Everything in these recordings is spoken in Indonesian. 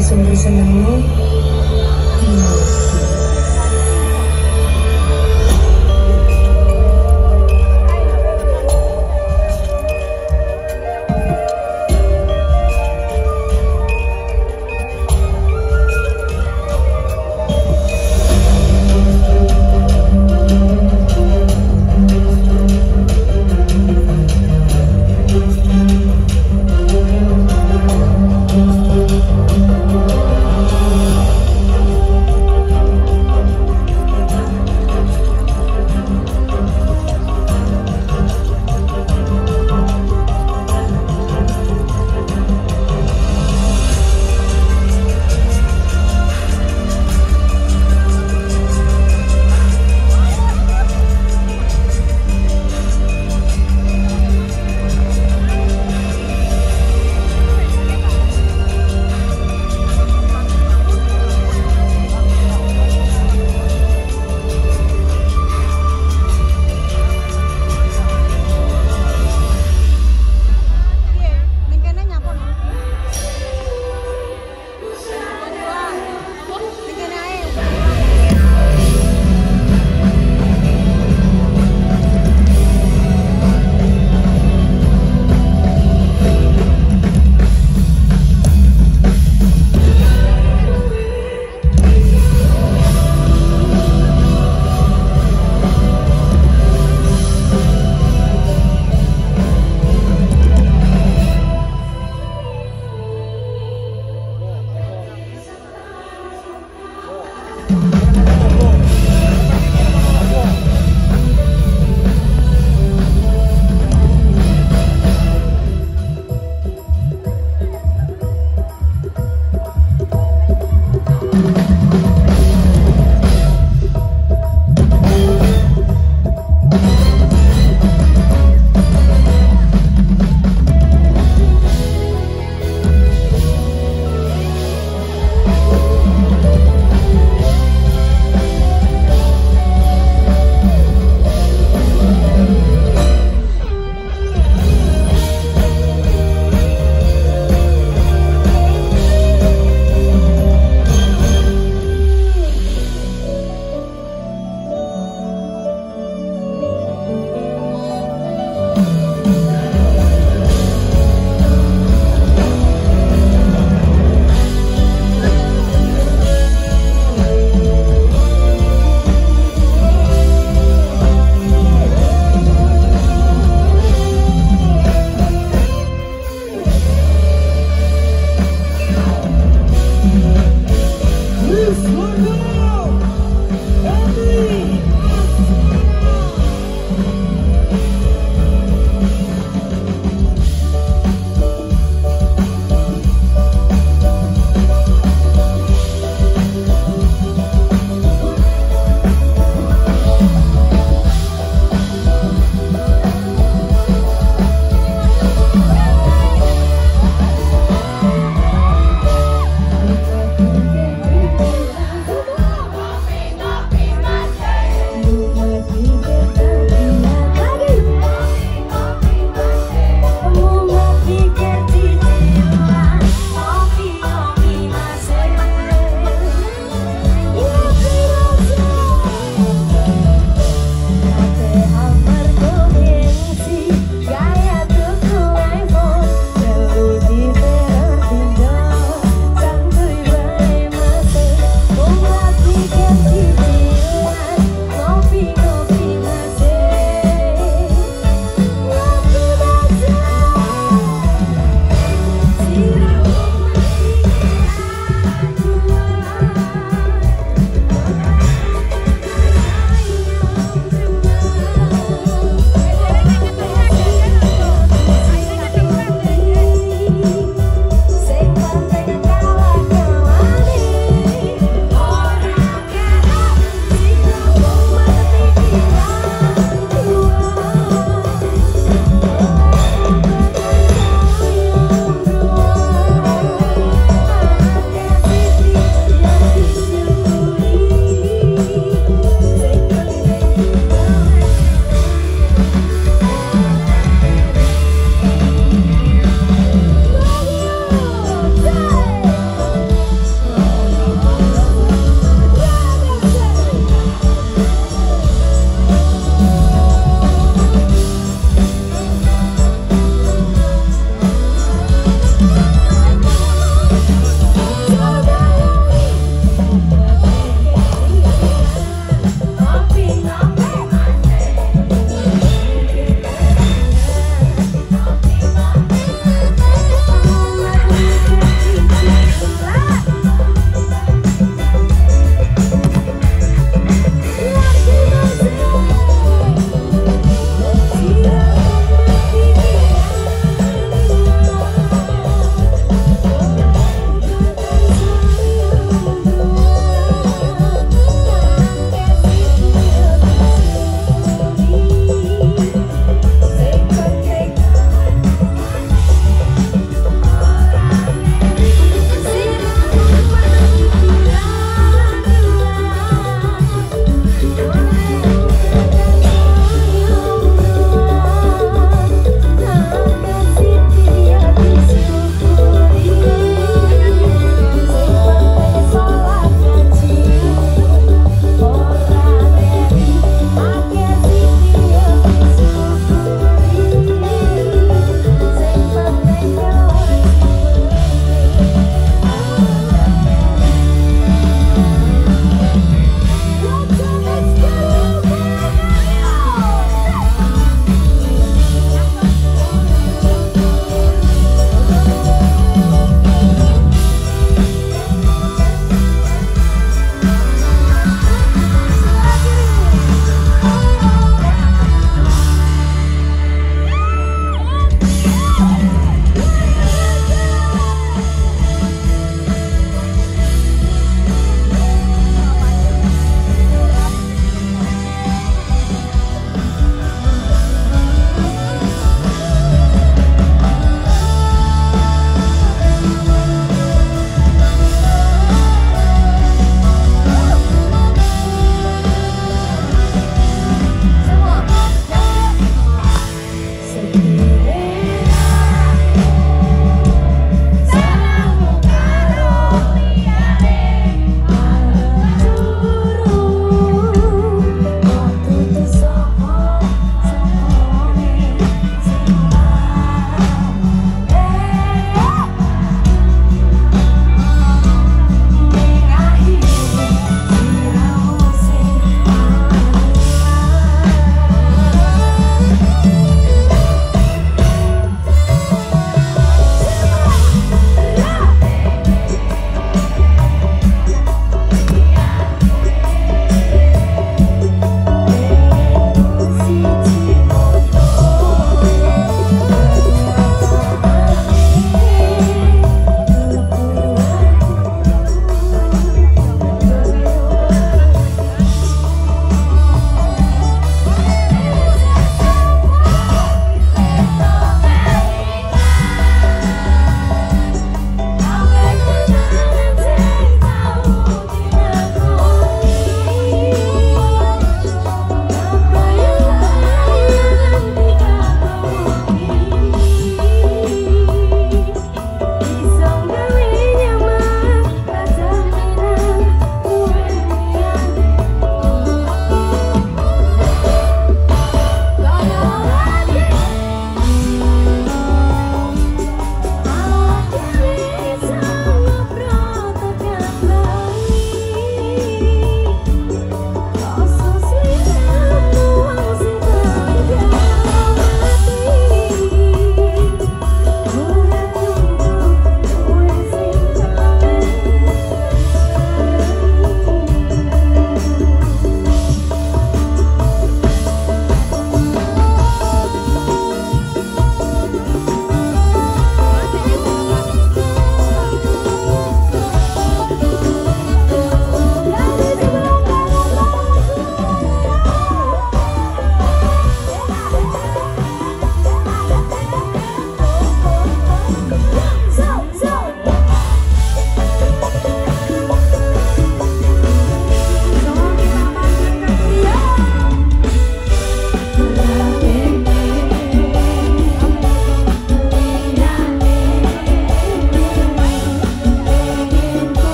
diseneng-senengi.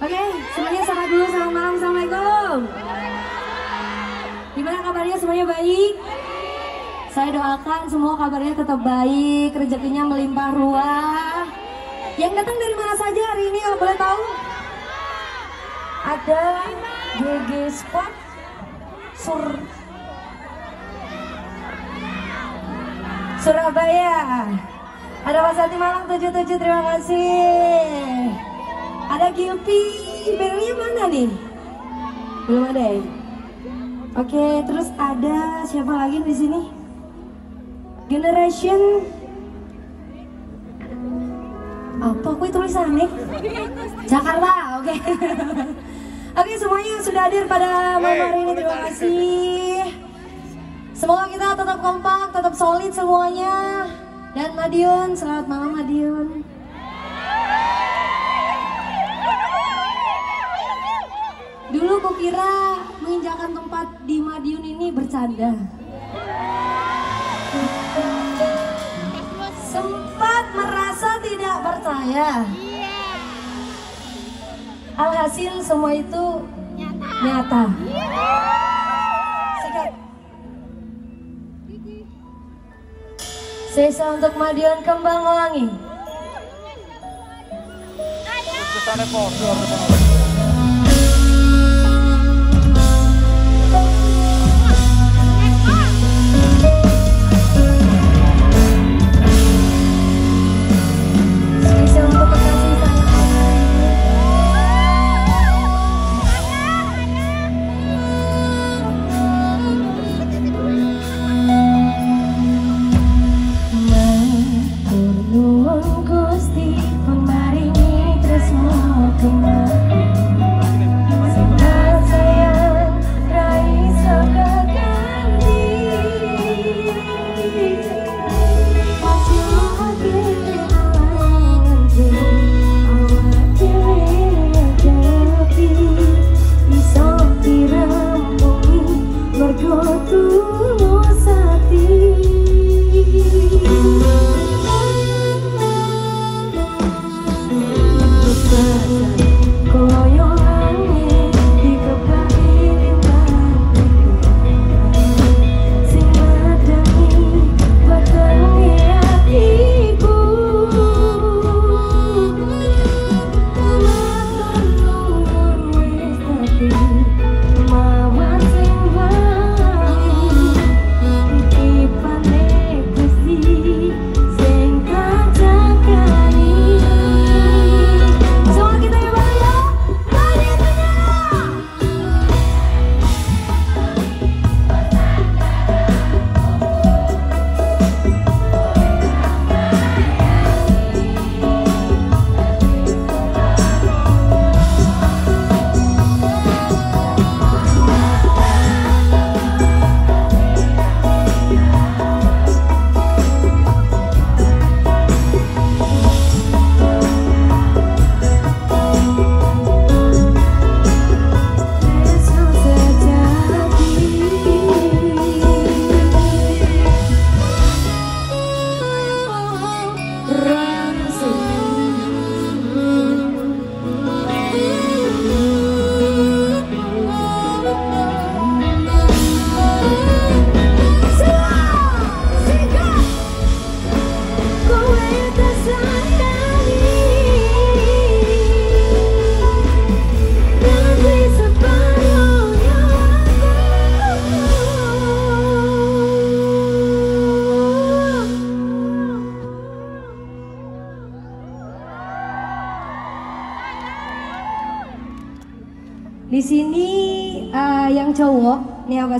Oke, semuanya selamat dulu, selamat malam, assalamualaikum. Gimana kabarnya, semuanya baik? Saya doakan semua kabarnya tetap baik, rezekinya melimpah ruah. Yang datang dari mana saja hari ini, kalau boleh tahu? Ada GG Sport, Surabaya. Ada Wasati Malang 77, terima kasih. Ada Gilpi, Berlinya mana nih? Belum ada ya? Oke, terus ada siapa lagi di sini? Generation apa aku tulisannya? Jakarta, oke. Oke, semuanya yang sudah hadir pada malam hari ini, terima kasih. Semoga kita tetap kompak, tetap solid semuanya. Dan Madiun, selamat malam Madiun. Dulu kukira menginjakan tempat di Madiun ini bercanda. Sempat merasa tidak percaya. Alhasil semua itu nyata. Sikat. Sisa untuk Madiun Kembang Wangi.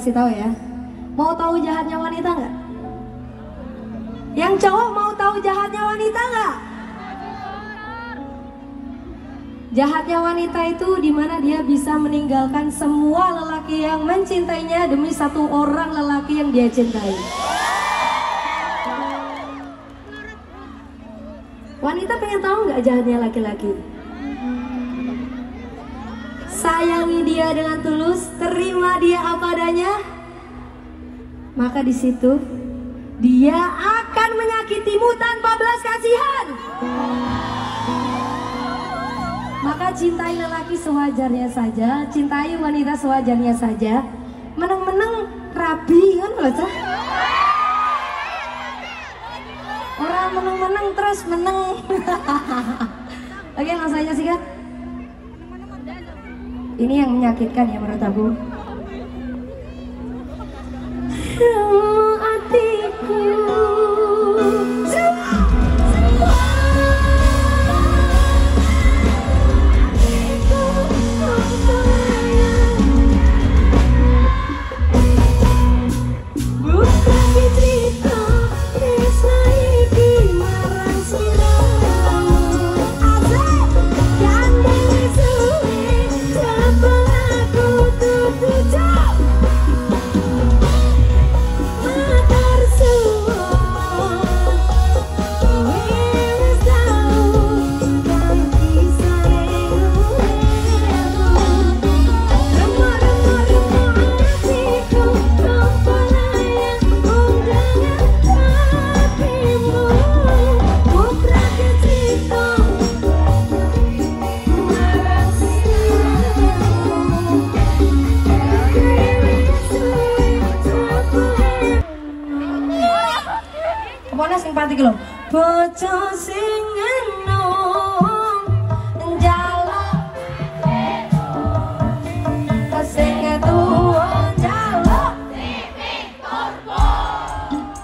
Kasih tahu ya, mau tahu jahatnya wanita nggak? Yang cowok mau tahu jahatnya wanita nggak? Jahatnya wanita itu dimana dia bisa meninggalkan semua lelaki yang mencintainya demi satu orang lelaki yang dia cintai. Wanita pengen tahu nggak jahatnya laki-laki? Sayangi dia dengan tulus, terima dia apa adanya, maka di situ dia akan menyakitimu tanpa belas kasihan. Maka cintai lelaki sewajarnya saja, cintai wanita sewajarnya saja. Meneng-meneng rabi kan lho cah. Orang meneng-meneng terus meneng. Oke, langsung aja sikat. Ini yang menyakitkan ya menurut aku. Bocah sing enom njaluk wedo, sing tuwa njaluk titik turbo.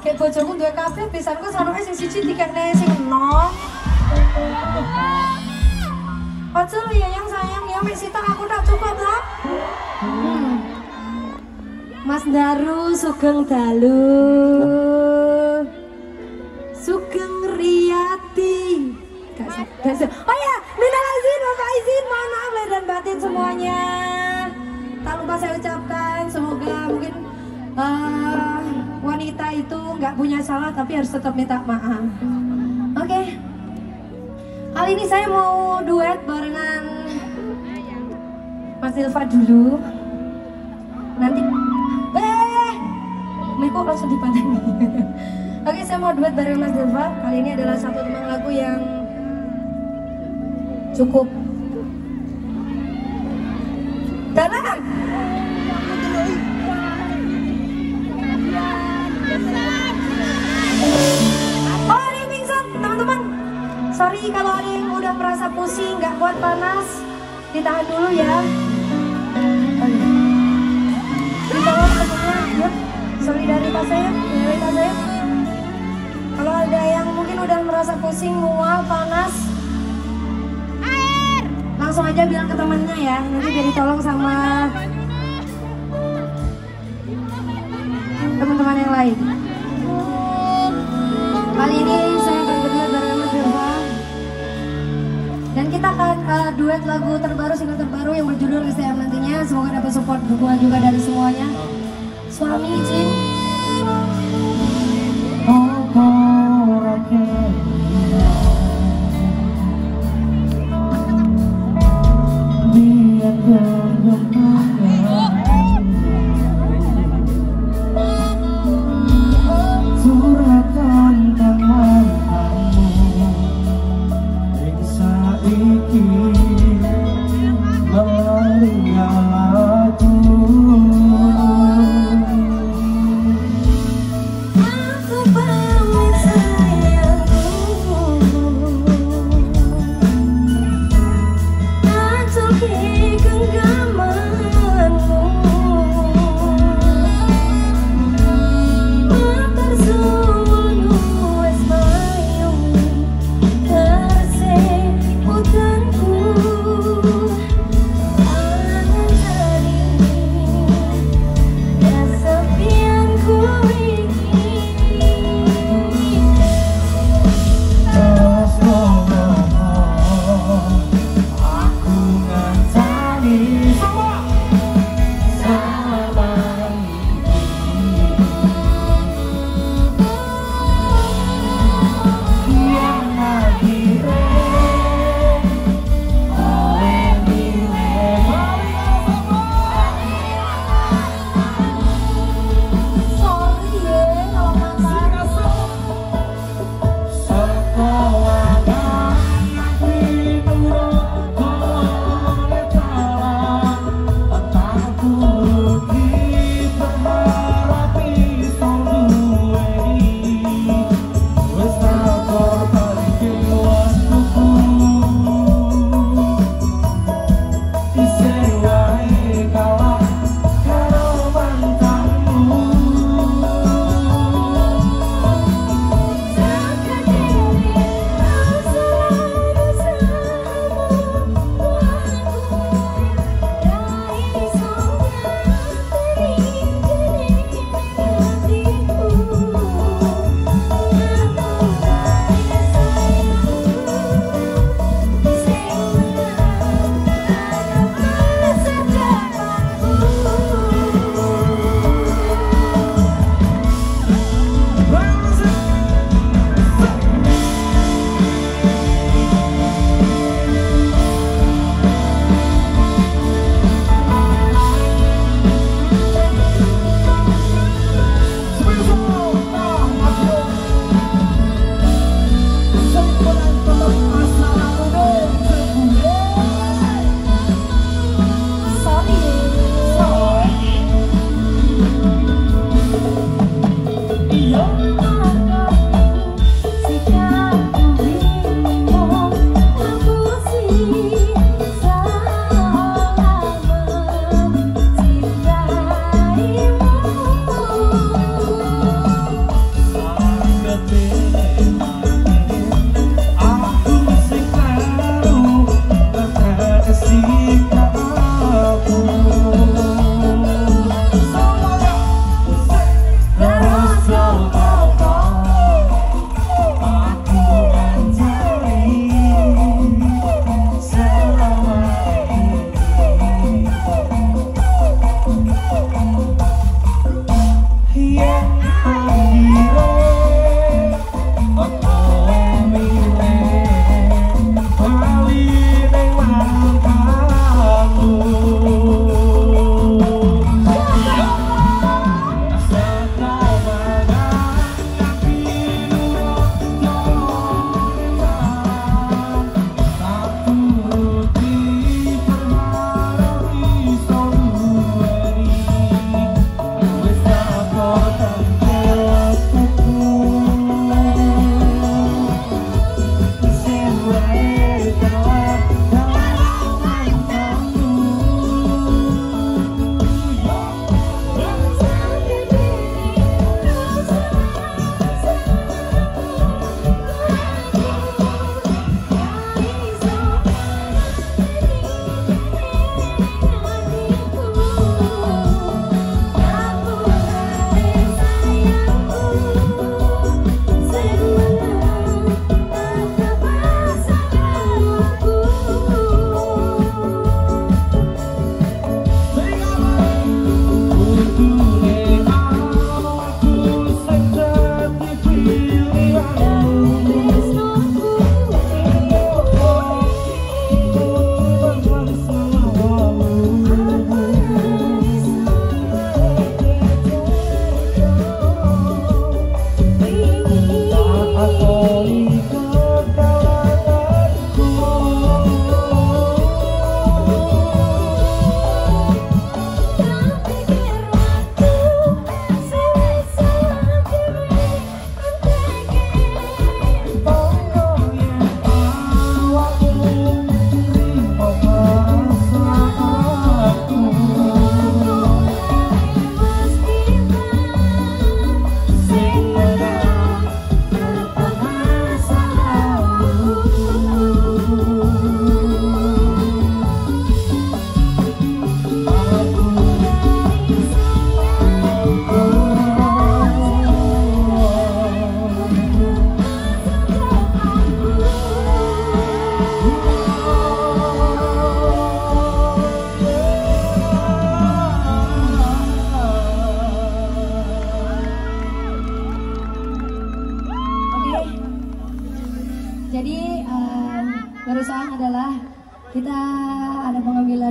Ke bojoku duwe kabeh pisanku saruke sing siji dikene sing enom. Ojo yang sayang ya wis sitok aku tak cukup ta. Mas Daru sugeng dalu. Sugeng Riyati. Oh ya, minal izin, bapak izin, mohon maaf lahir dan batin semuanya. Tak lupa saya ucapkan, semoga mungkin wanita itu nggak punya salah tapi harus tetap minta maaf. Oke. Kali ini saya mau duet barengan Mas Delfa dulu. Nanti, Miko langsung dipantengin. Oke, saya mau duet bareng Mas Delfa. Kali ini adalah satu tembang lagu yang cukup tenang. Oh, ada yang pingsan, teman-teman. Sorry kalau ada yang udah merasa pusing, nggak kuat panas, ditahan dulu ya. Ditahan semuanya, yuk. Solidaritas saya, solidaritas saya. Kalau ada yang mungkin udah merasa pusing, mual, panas, air, langsung aja bilang ke temennya ya. Nanti biar ditolong sama teman-teman yang lain. Kali ini saya akan berduet bareng Mas Delfa. Dan kita akan duet lagu terbaru, single terbaru yang berjudul STM nantinya. Semoga dapat support dukungan juga dari semuanya. Suami izin.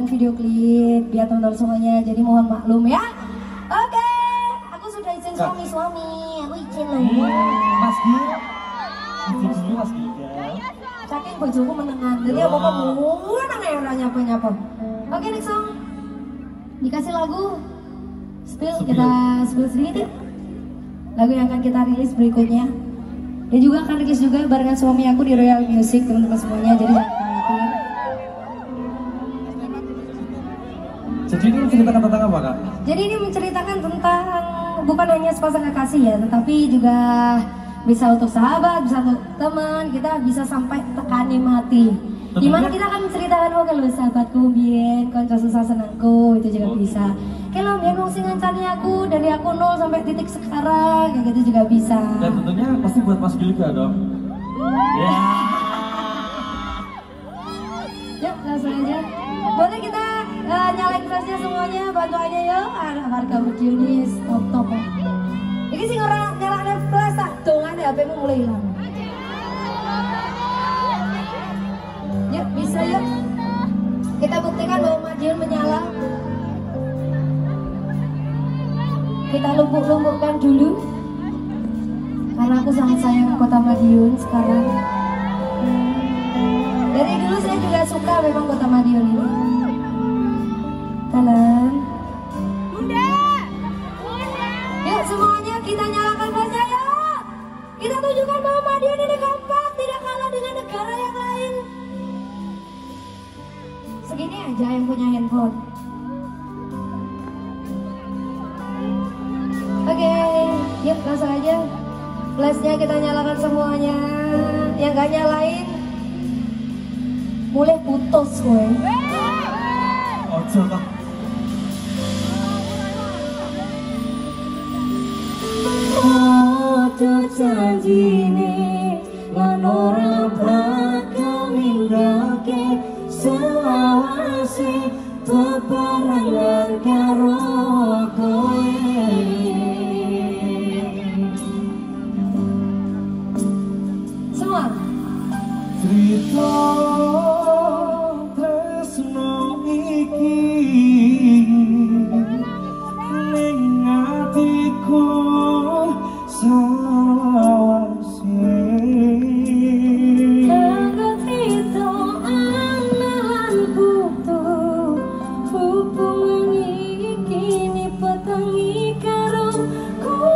menayangkan video klip ya teman-teman semuanya, jadi mohon maklum ya. Oke, aku sudah izin suami-suami, aku izin loh. Mas Gilga, izin dulu Mas Gilga. Saking bojoku menengan, jadi aku menang ya orang nyapa-nyapa. Oke, next song, dikasih lagu, kita spill sedikit. Lagu yang akan kita rilis berikutnya. Dan juga akan rilis juga barengan suami aku di Royal Music teman-teman semuanya, jadi jangan khawatir. Jadi ini menceritakan tentang apa Kak? Jadi ini menceritakan tentang bukan hanya sepasang kekasih ya, tetapi juga bisa untuk sahabat, bisa untuk teman, kita bisa sampai tekani mati. Gimana kita akan menceritakan, oke lo sahabatku mbien, konco susah senangku, itu juga bisa. Kalau mbien mau singan cari aku, dari aku 0 sampai titik sekarang, kayak gitu juga bisa. Dan tentunya pasti buat Mas Gilga dong. Yuk langsung aja. Boleh kita nyalain flashnya semuanya, bantu aja yuk. Anak warga Madiunis, top-top. Ini sih orang nyalain flash tak dongan ya, HP-mu mulai hilang. Yuk bisa yuk. Kita buktikan bahwa Madiun menyala. Kita lumpuh-lumpuhkan dulu. Karena aku sangat sayang kota Madiun sekarang. Dari dulu saya juga suka memang kota Madiun ini. Talan. Bunda. Yuk semuanya kita nyalakan flashnya yuk. Kita tunjukkan bahwa Madiun ini kompak, tidak kalah dengan negara yang lain. Segini aja yang punya handphone. Oke, yuk langsung aja. Flashnya kita nyalakan semuanya. Yang gak nyalain, mulai putus gue. Ojo tak. Ojo janji ini menurut bakal minggake selawasi peperangan karo koe. Cerita tresno iki ning atiku sawase kanggo tito anan buto hubungan iki nipetangi karo kowe.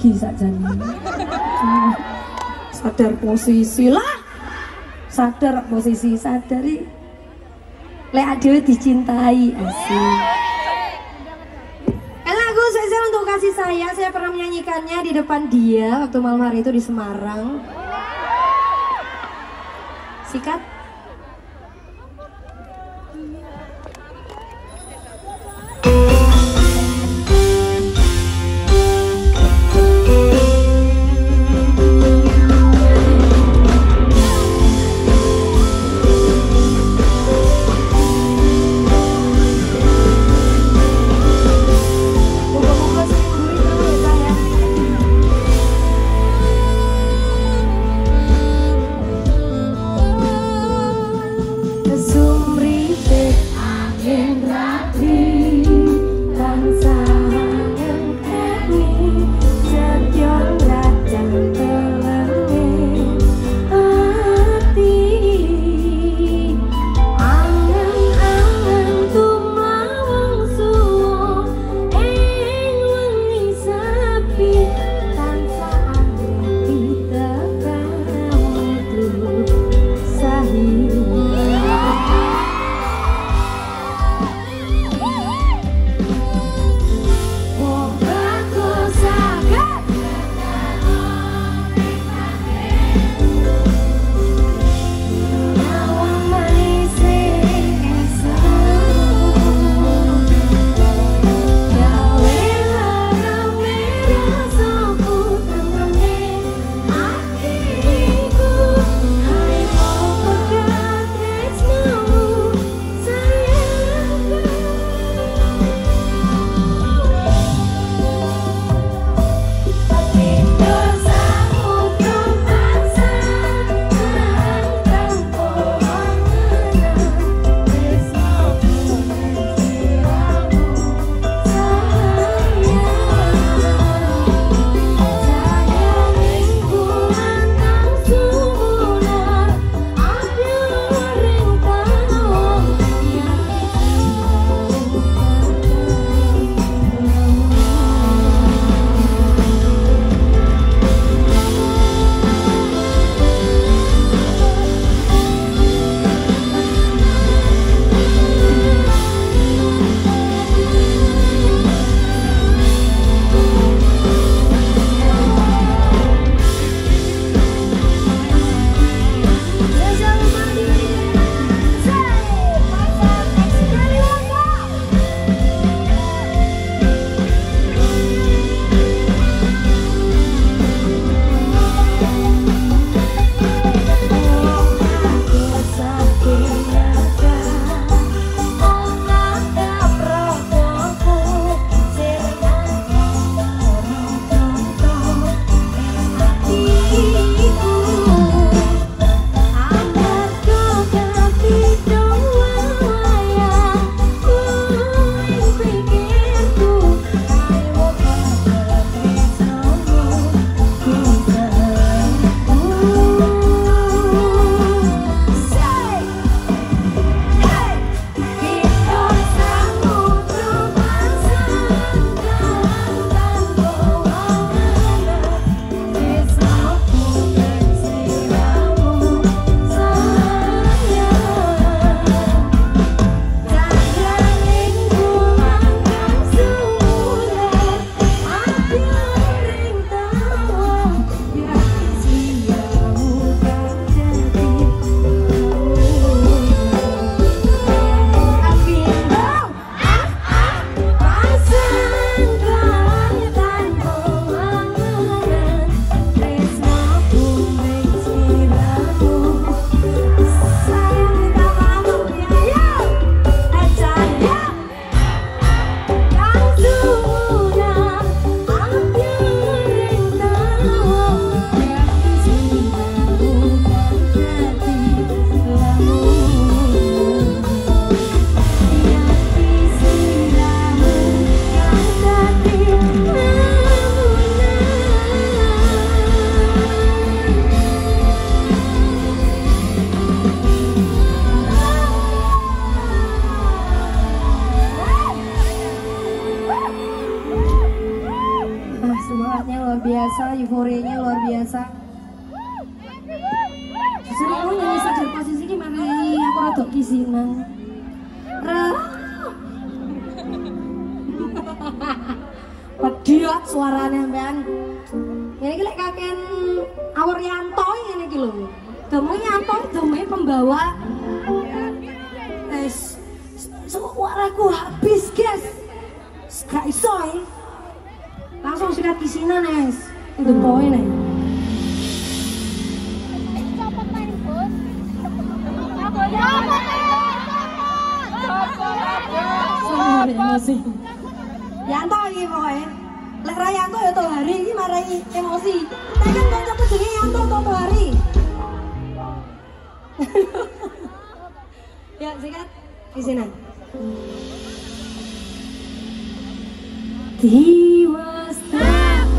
strategi saja nih. Sadar posisi lah, sadar posisi, sadari lek dhewe dicintai asik. Lagu saya untuk kasih sayang, saya pernah menyanyikannya di depan dia waktu malam hari itu di Semarang. Sikat. euforenya luar biasa. Justru aku nyanyi sadar posisi ini makai aku rodok kisinang. Pediot suaranya Ben. Ini lek kaken awur nyanto ngene iki lho. Demo nyanto dome pembawa. Suaraku habis, guys. Gak iso ya. Langsung sikat kisinan, guys. Itu poin ya. Emosi. Yanto iki pokoknya. Lek ra Yanto ya to hari iki marai emosi. Nek kanca-kanca jenenge Yanto to hari. Ya, sikat kisinan. He was the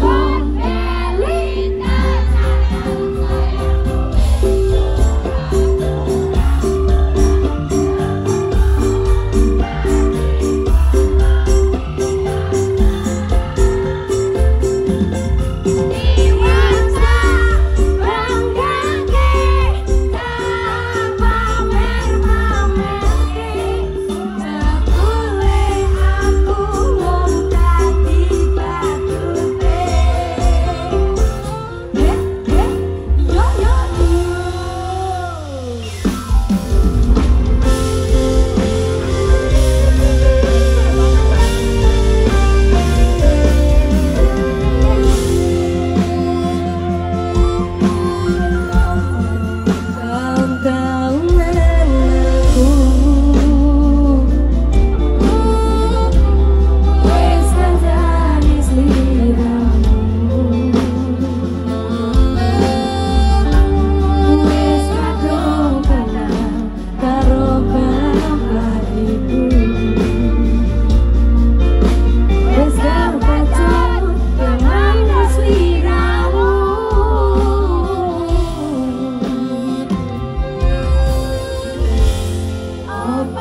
one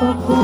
apa